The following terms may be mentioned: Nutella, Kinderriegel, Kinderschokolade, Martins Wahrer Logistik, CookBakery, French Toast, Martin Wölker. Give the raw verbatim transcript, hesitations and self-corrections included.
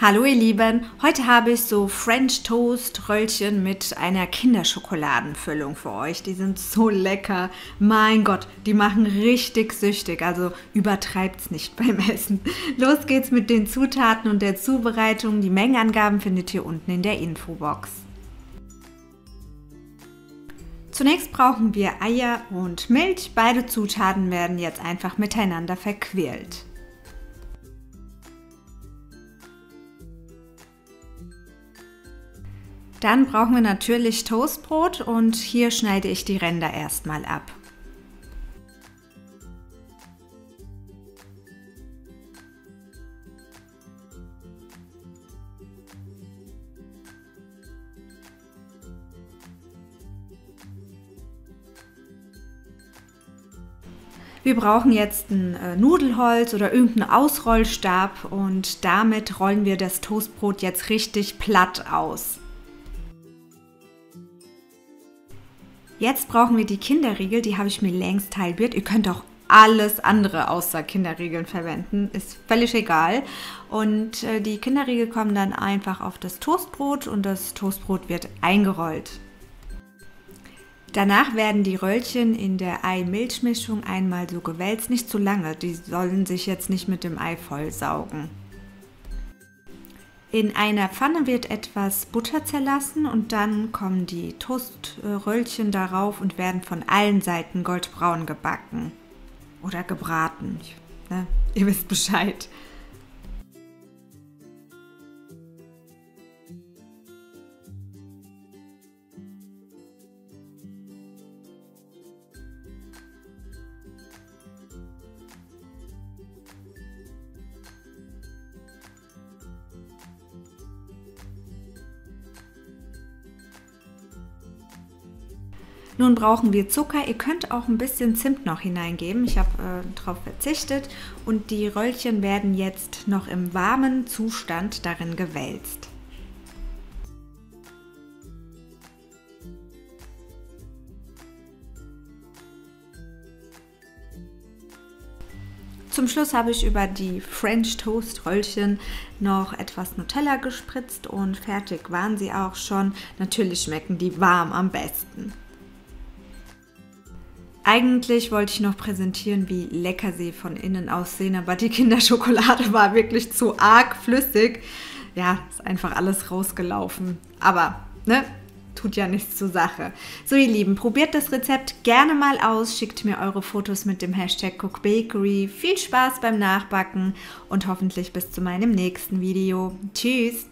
Hallo ihr Lieben, heute habe ich so French Toast Röllchen mit einer Kinderschokoladenfüllung für euch. Die sind so lecker, mein Gott, die machen richtig süchtig, also übertreibt's nicht beim Essen. Los geht's mit den Zutaten und der Zubereitung, die Mengenangaben findet ihr unten in der Infobox. Zunächst brauchen wir Eier und Milch, beide Zutaten werden jetzt einfach miteinander verquirlt. Dann brauchen wir natürlich Toastbrot und hier schneide ich die Ränder erstmal ab. Wir brauchen jetzt ein Nudelholz oder irgendeinen Ausrollstab und damit rollen wir das Toastbrot jetzt richtig platt aus. Jetzt brauchen wir die Kinderriegel, die habe ich mir längst halbiert. Ihr könnt auch alles andere außer Kinderriegeln verwenden, ist völlig egal. Und die Kinderriegel kommen dann einfach auf das Toastbrot und das Toastbrot wird eingerollt. Danach werden die Röllchen in der Ei-Milch-Mischung einmal so gewälzt, nicht zu lange, die sollen sich jetzt nicht mit dem Ei vollsaugen. In einer Pfanne wird etwas Butter zerlassen und dann kommen die Toaströllchen darauf und werden von allen Seiten goldbraun gebacken oder gebraten. Ne? Ihr wisst Bescheid. Nun brauchen wir Zucker, ihr könnt auch ein bisschen Zimt noch hineingeben, ich habe äh, darauf verzichtet und die Röllchen werden jetzt noch im warmen Zustand darin gewälzt. Zum Schluss habe ich über die French Toast Röllchen noch etwas Nutella gespritzt und fertig waren sie auch schon. Natürlich schmecken die warm am besten. Eigentlich wollte ich noch präsentieren, wie lecker sie von innen aussehen, aber die Kinderschokolade war wirklich zu arg flüssig. Ja, ist einfach alles rausgelaufen. Aber, ne, tut ja nichts zur Sache. So ihr Lieben, probiert das Rezept gerne mal aus, schickt mir eure Fotos mit dem Hashtag CookBakery. Viel Spaß beim Nachbacken und hoffentlich bis zu meinem nächsten Video. Tschüss!